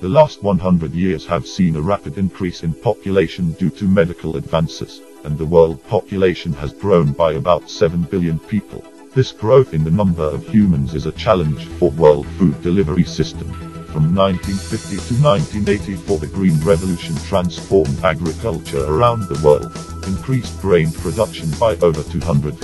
The last 100 years have seen a rapid increase in population due to medical advances, and the world population has grown by about 7 billion people. This growth in the number of humans is a challenge for world food delivery system. From 1950 to 1984, the Green Revolution transformed agriculture around the world, increased grain production by over 250%.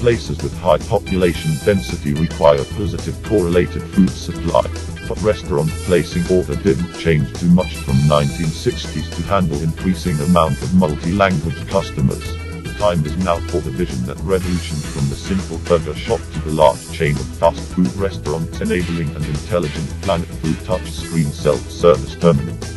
Places with high population density require positive correlated food supply, but restaurant placing order didn't change too much from 1960s to handle increasing amount of multi-language customers. The time is now for the vision that revolution from the simple burger shop to the large chain of fast food restaurants enabling an intelligent planet through touchscreen self-service terminals.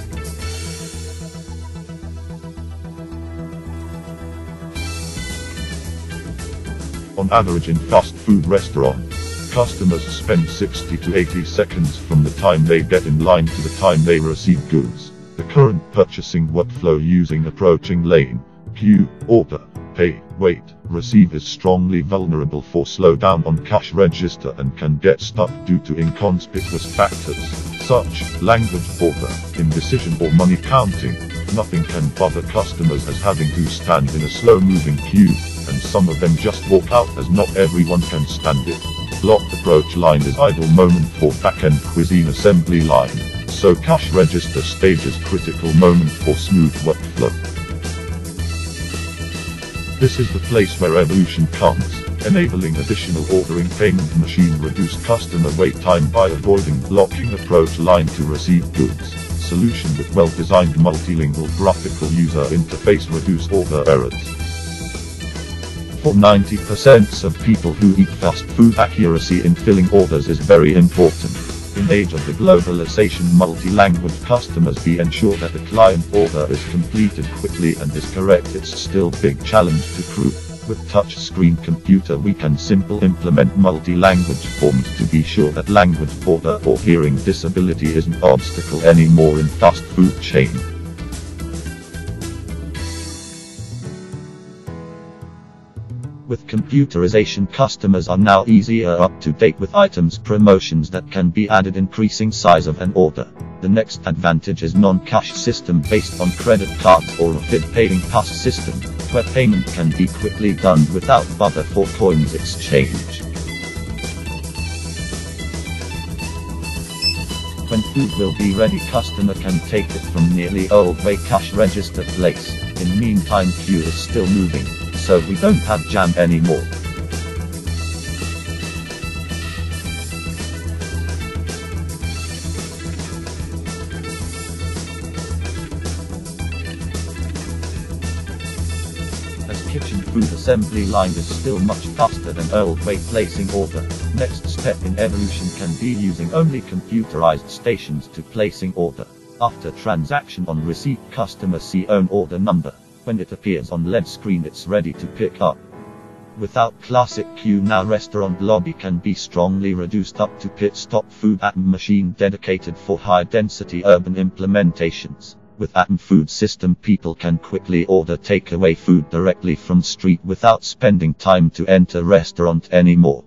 On average in fast food restaurants, customers spend 60 to 80 seconds from the time they get in line to the time they receive goods. The current purchasing workflow using approaching lane, queue, order, pay, wait, receive is strongly vulnerable for slowdown on cash register and can get stuck due to inconspicuous factors, such as language order, indecision or money counting. Nothing can bother customers as having to stand in a slow-moving queue, and some of them just walk out as not everyone can stand it. Blocked approach line is idle moment for back-end cuisine assembly line, so cash register stage is critical moment for smooth workflow. This is the place where evolution comes, enabling additional ordering payment machine reduce customer wait time by avoiding blocking approach line to receive goods. Solution with well-designed multilingual graphical user interface reduce order errors. For 90% of people who eat fast food, accuracy in filling orders is very important. In age of the globalization, multi-language customers be ensure that the client order is completed quickly and is correct. It's still big challenge to crew. With touchscreen computer we can simple implement multi-language forms to be sure that language order or hearing disability isn't an obstacle anymore in fast food chain. With computerization, customers are now easier up to date with items promotions that can be added increasing size of an order. The next advantage is non-cash system based on credit cards or a FID paying pass system, where payment can be quickly done without bother for coins exchange. When food will be ready, customer can take it from nearly old way cash register place. In meantime queue is still moving, so we don't have jam anymore. As kitchen food assembly line is still much faster than old way placing order, next step in evolution can be using only computerized stations to placing order. After transaction on receipt, customer see own order number. When it appears on LED screen, it's ready to pick up. Without classic queue now, restaurant lobby can be strongly reduced up to pit stop food ATM machine dedicated for high density urban implementations. With ATM food system, people can quickly order takeaway food directly from street without spending time to enter restaurant anymore.